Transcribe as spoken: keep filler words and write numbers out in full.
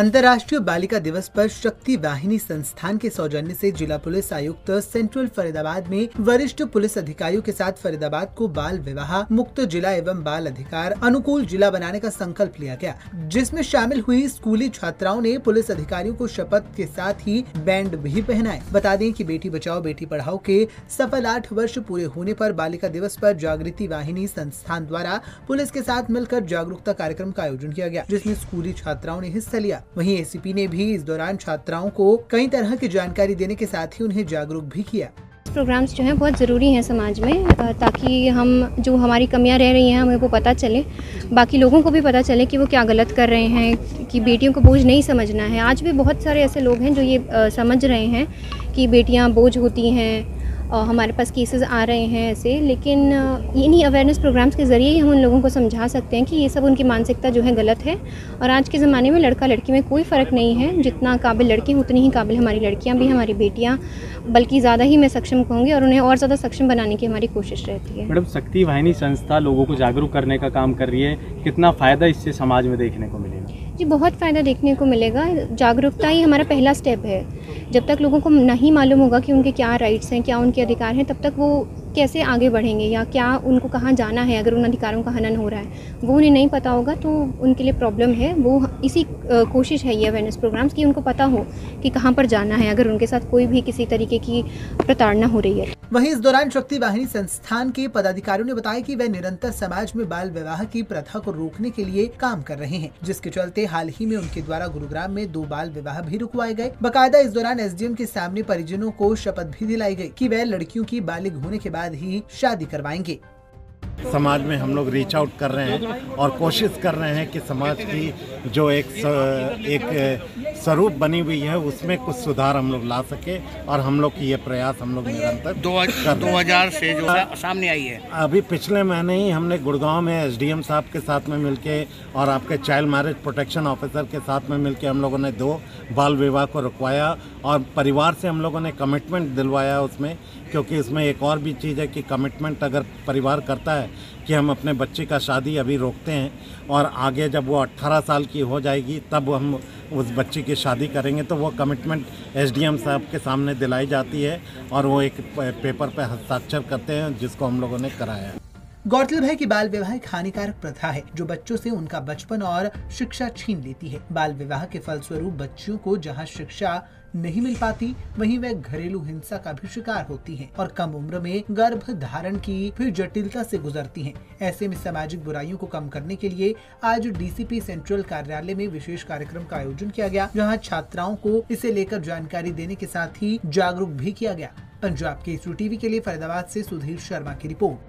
अंतर्राष्ट्रीय बालिका दिवस पर शक्ति वाहिनी संस्थान के सौजन्य से जिला पुलिस आयुक्त सेंट्रल फरीदाबाद में वरिष्ठ पुलिस अधिकारियों के साथ फरीदाबाद को बाल विवाह मुक्त जिला एवं बाल अधिकार अनुकूल जिला बनाने का संकल्प लिया गया, जिसमें शामिल हुई स्कूली छात्राओं ने पुलिस अधिकारियों को शपथ के साथ ही बैंड भी पहनाए। बता दें कि बेटी बचाओ बेटी पढ़ाओ के सफल आठ वर्ष पूरे होने पर बालिका दिवस पर जागृति वाहिनी संस्थान द्वारा पुलिस के साथ मिलकर जागरूकता कार्यक्रम का आयोजन किया गया, जिसमें स्कूली छात्राओं ने हिस्सा लिया। वहीं एसीपी ने भी इस दौरान छात्राओं को कई तरह की जानकारी देने के साथ ही उन्हें जागरूक भी किया। प्रोग्राम्स जो हैं बहुत ज़रूरी हैं समाज में, ताकि हम जो हमारी कमियां रह रही हैं हमें वो पता चले, बाकी लोगों को भी पता चले कि वो क्या गलत कर रहे हैं, कि बेटियों को बोझ नहीं समझना है। आज भी बहुत सारे ऐसे लोग हैं जो ये आ, समझ रहे हैं कि बेटियां बोझ होती हैं और हमारे पास केसेस आ रहे हैं ऐसे, लेकिन इन्हीं अवेयरनेस प्रोग्राम्स के ज़रिए हम उन लोगों को समझा सकते हैं कि ये सब उनकी मानसिकता जो है गलत है। और आज के ज़माने में लड़का लड़की में कोई फ़र्क नहीं है, जितना काबिल लड़के उतनी ही काबिल हमारी लड़कियां भी, हमारी बेटियां, बल्कि ज़्यादा ही मैं सक्षम कहूँगी और उन्हें और ज़्यादा सक्षम बनाने की हमारी कोशिश रहती है। मैडम, शक्ति वाहिनी संस्था लोगों को जागरूक करने का काम कर रही है, कितना फ़ायदा इससे समाज में देखने को मिलेगा? जी, बहुत फ़ायदा देखने को मिलेगा। जागरूकता ही हमारा पहला स्टेप है। जब तक लोगों को नहीं मालूम होगा कि उनके क्या राइट्स हैं, क्या उनके अधिकार हैं, तब तक वो कैसे आगे बढ़ेंगे या क्या उनको कहाँ जाना है। अगर उन अधिकारों का हनन हो रहा है वो उन्हें नहीं पता होगा तो उनके लिए प्रॉब्लम है। वो इसी कोशिश है ये अवेयरनेस प्रोग्राम्स कि उनको पता हो कि कहाँ पर जाना है अगर उनके साथ कोई भी किसी तरीके की प्रताड़ना हो रही है। वहीं इस दौरान शक्ति वाहिनी संस्थान के पदाधिकारियों ने बताया कि वे निरंतर समाज में बाल विवाह की प्रथा को रोकने के लिए काम कर रहे हैं, जिसके चलते हाल ही में उनके द्वारा गुरुग्राम में दो बाल विवाह भी रुकवाए गए। बाकायदा इस दौरान एसडीएम के सामने परिजनों को शपथ भी दिलाई गई कि वे लड़कियों की बालिग होने के बाद ही शादी करवाएंगे। समाज में हम लोग रीच आउट कर रहे हैं और कोशिश कर रहे हैं कि समाज की जो एक एक स्वरूप बनी हुई है उसमें कुछ सुधार हम लोग ला सके, और हम लोग की ये प्रयास हम लोग निरंतर दो हजार से जो सामने आई है। अभी पिछले महीने ही हमने गुड़गांव में एसडीएम साहब के साथ में मिलके और आपके चाइल्ड मैरिज प्रोटेक्शन ऑफिसर के साथ में मिलके हम लोगों ने दो बाल विवाह को रुकवाया, और परिवार से हम लोगों ने कमिटमेंट दिलवाया उसमें, क्योंकि इसमें एक और भी चीज़ है कि कमिटमेंट अगर परिवार करता है कि हम अपने बच्चे का शादी अभी रोकते हैं और आगे जब वो अट्ठारह साल की हो जाएगी तब हम उस बच्चे की शादी करेंगे, तो वो कमिटमेंट एसडीएम साहब के सामने दिलाई जाती है और वो एक पेपर पे हस्ताक्षर करते हैं, जिसको हम लोगों ने कराया। गौरतलब है कि बाल विवाह एक हानिकारक प्रथा है जो बच्चों से उनका बचपन और शिक्षा छीन लेती है। बाल विवाह के फलस्वरूप बच्चियों को जहां शिक्षा नहीं मिल पाती वहीं वह घरेलू हिंसा का भी शिकार होती हैं और कम उम्र में गर्भ धारण की फिर जटिलता से गुजरती हैं। ऐसे में सामाजिक बुराइयों को कम करने के लिए आज डीसीपी सेंट्रल कार्यालय में विशेष कार्यक्रम का आयोजन किया गया, जहाँ छात्राओं को इसे लेकर जानकारी देने के साथ ही जागरूक भी किया गया। पंजाब के सू टीवी के लिए फरीदाबाद से सुधीर शर्मा की रिपोर्ट।